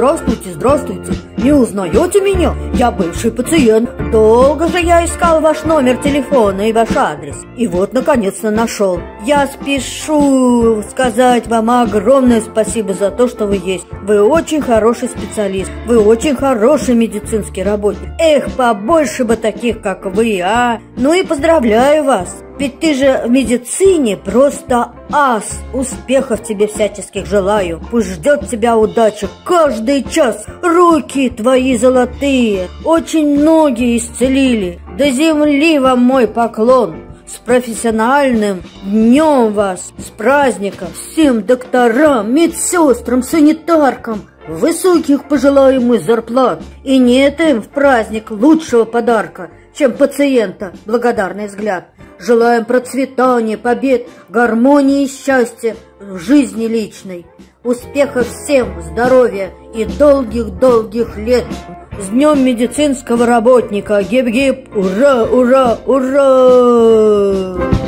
Здравствуйте, здравствуйте. Не узнаете меня? Я бывший пациент. Долго же я искал ваш номер телефона и ваш адрес. И вот, наконец-то, нашел. Я спешу сказать вам огромное спасибо за то, что вы есть. Вы очень хороший специалист. Вы очень хороший медицинский работник. Эх, побольше бы таких, как вы, а! Ну и поздравляю вас. Ведь ты же в медицине просто ас. Успехов тебе всяческих желаю. Пусть ждет тебя удача каждый час. Руки твои золотые. Очень многие исцелили. До земли вам мой поклон. С профессиональным днем вас. С праздником. Всем докторам, медсестрам, санитаркам. Высоких пожелаемых зарплат. И нет им в праздник лучшего подарка, чем пациента благодарный взгляд. Желаем процветания, побед, гармонии и счастья в жизни личной. Успехов всем, здоровья и долгих-долгих лет. С днем медицинского работника! Гип-гип! Ура, ура, ура!